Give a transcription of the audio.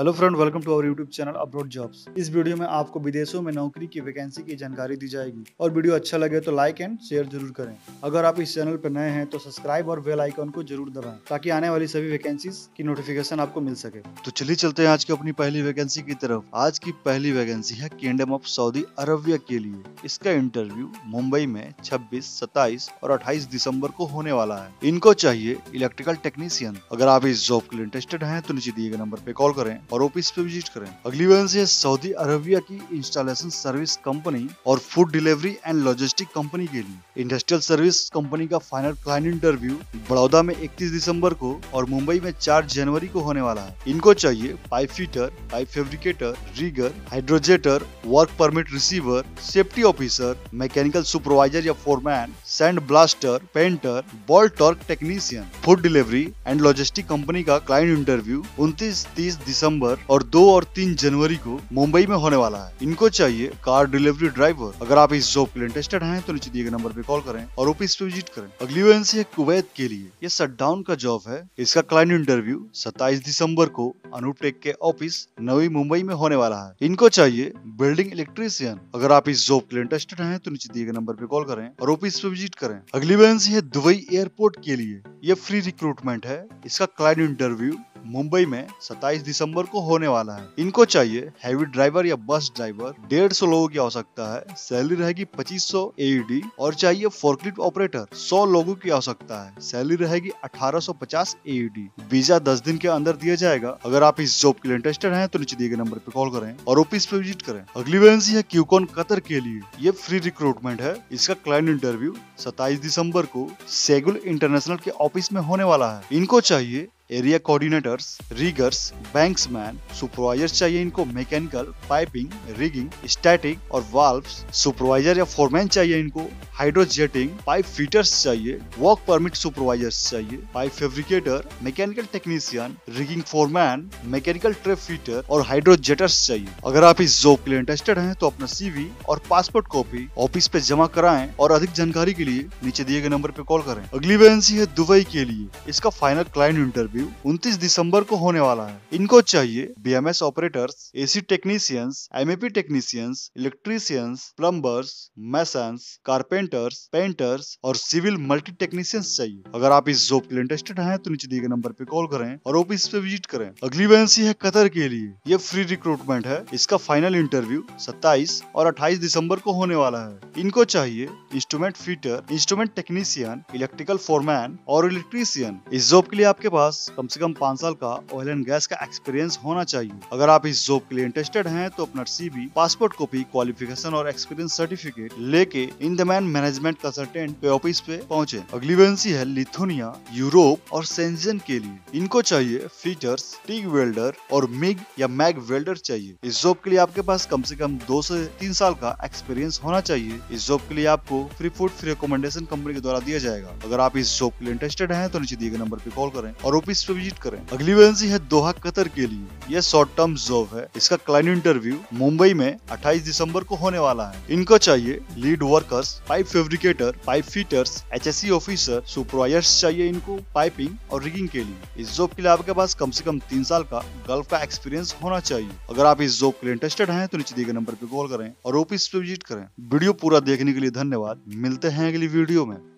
Hello friend, welcome to our YouTube channel abroad jobs. इस video में आपको विदेशों में नौकरी की वैकेंसी की जानकारी दी जाएगी और वीडियो अच्छा लगे तो लाइक एंड शेयर जरूर करें। अगर आप इस चैनल पर नए हैं तो सब्सक्राइब और बेल आइकन को जरूर दबाएं ताकि आने वाली सभी वैकेंसीज की नोटिफिकेशन आपको मिल सके। तो चलिए चलते हैं आज की अपनी पहली वैकेंसी की तरफ। आज की पहली वैकेंसी है किंगडम ऑफ सऊदी अरबिया के लिए। इसका इंटरव्यू मुंबई में 26, 27 और 28 दिसंबर को होने वाला है। इनको चाहिए इलेक्ट्रिकल टेक्नीशियन। अगर आप इस जॉब के लिए इंटरेस्टेड हैं तो नीचे दिए गए नंबर पे कॉल करें और ऑफिस पे विजिट करें। अगली वैकेंसी है सऊदी अरबिया की इंस्टॉलेशन सर्विस कंपनी और food delivery and logistic company के लिए। इंडस्ट्रियल सर्विस कंपनी का फाइनल क्लाइंट इंटरव्यू बड़ौदा में 31 दिसंबर को और मुंबई में 4 जनवरी को होने वाला है। इनको चाहिए pipe fitter, pipe fabricator, rigger, hydrojetter, work permit receiver, safety officer, mechanical supervisor या foreman, sand blaster, painter, ball torque technician. Food delivery and logistic company का क्लाइंट इंटरव्यू 29, 30 दिसंबर और 2 और 3 जनवरी को मुंबई में होने वाला है। इनको चाहिए कार डिलीवरी ड्राइवर। अगर आप इस जॉब के लिए इंटरेस्टेड हैं तो नीचे दिए गए नंबर पे कॉल करें और ऑफिस पे विजिट करें। अगली वैकेंसी है कुवैत के लिए। ये शटडाउन का जॉब है। इसका क्लाइंट इंटरव्यू 27 दिसंबर को अनुटेक के ऑफिस नवी मुंबई में होने वाला है। इनको चाहिए बिल्डिंग इलेक्ट्रीशियन। अगर आप इस जॉब के लिए इंटरेस्टेड हैं तो नीचे दिए गए नंबर पे कॉल करें और ऑफिस पे विजिट करें। अगली वैकेंसी है दुबई एयरपोर्ट के लिए। ये फ्री रिक्रूटमेंट है। इसका क्लाइंट इंटरव्यू मुंबई में 27 दिसंबर को होने वाला है। इनको चाहिए हैवी ड्राइवर या बस ड्राइवर। 150 लोगों की आवश्यकता है। सैलरी रहेगी 2500 AED और चाहिए फोर्कलिफ्ट ऑपरेटर। 100 लोगों की आवश्यकता है। सैलरी रहेगी 1850 AED। वीजा 10 दिन के अंदर दिया जाएगा। अगर आप इस जॉब के लिए इंटरेस्टेड हैं तो नीचे दिए गए नंबर पे कॉल करें और ऑफिस पे विजिट करें। अगली वैकेंसी है क्यूकॉन कतर के लिए। ये फ्री रिक्रूटमेंट है। इसका क्लाइंट इंटरव्यू 27 दिसंबर को सेगुल इंटरनेशनल के ऑफिस में होने वाला है। इनको चाहिए area coordinators, riggers, banksman, supervisors चाहिए इनको। मैकेनिकल, पाइपिंग, रिगिंग, स्टैटिक और वाल्व्स, सुपरवाइजर या फोरमैन चाहिए इनको। हाइड्रोजेटिंग, पाइप फिटर्स चाहिए। वर्क परमिट सुपरवाइजर्स चाहिए। Pipe fabricator, mechanical technician, rigging foreman, mechanical tray fitter और हाइड्रोजेटर्स चाहिए। अगर आप इस जॉब के लिए इंटरेस्टेड हैं तो अपना CV और पासपोर्ट कॉपी ऑफिस पे जमा कराएं और अधिक जानकारी के लिए नीचे दिए गए नंबर पे कॉल करें। अगली वैकेंसी है दुबई के लिए। इसका फाइनल क्लाइंट इंटरव्यू 29 दिसंबर को होने वाला है। इनको चाहिए BMS operators, AC technicians, MEP technicians, electricians, plumbers, masons, carpenters, painters और सिविल मल्टी टेक्नीशियंस चाहिए। अगर आप इस जॉब के लिए इंटरेस्टेड हैं तो नीचे दिए गए नंबर पे कॉल करें और ऑफिस पे विजिट करें। अगली वैकेंसी है कतर के लिए। ये फ्री रिक्रूटमेंट है। इसका फाइनल इंटरव्यू 27 और 28 दिसंबर को होने वाला है। इनको चाहिए instrument fitter, instrument technician, electrical foreman और इलेक्ट्रीशियन। इस जॉब के लिए आपके पास कम से कम 5 साल का ऑयल एंड गैस का एक्सपीरियंस होना चाहिए। अगर आप इस जॉब के लिए इंटरेस्टेड हैं तो अपना CV, पासपोर्ट कॉपी, क्वालिफिकेशन और एक्सपीरियंस सर्टिफिकेट लेके इन द मैन मैनेजमेंट कंसल्टेंट पे ऑफिस पे पहुंचे। अगली वैकेंसी है लिथुनिया, यूरोप और शेंजन के लिए। इनको चाहिए फिटर्स, टिग वेल्डर और मिग या मैग वेल्डर चाहिए। इस जॉब के लिए आपके पास कम से कम 2 से 3 साल का एक्सपीरियंस होना चाहिए। इस जॉब के लिए आपको free food free accommodation company के द्वारा दिया जाएगा। अगर आप इस जॉब के लिए इंटरेस्टेड हैं तो नीचे दिए गए नंबर पे कॉल करें और ऑफिस पे विजिट करें। अगली वैकेंसी है दोहा कतर के लिए। यह शॉर्ट टर्म जॉब है। इसका क्लाइंट इंटरव्यू मुंबई में 28 दिसंबर को होने वाला है। इनको चाहिए lead workers, pipe fabricator, pipe fitters, HSE officer, supervisors चाहिए इनको पाइपिंग और रिगिंग के लिए। इस जॉब के लिए आपके पास कम से कम 3 साल का गल्फ का एक्सपीरियंस होना चाहिए। अगर आप इस जॉब के लिए इंटरेस्टेड हैं तो नीचे दिए गए नंबर पे कॉल करें और ऑफिस पे विजिट करें। वीडियो पूरा देखने के लिए धन्यवाद। मिलते हैं अगली वीडियो में।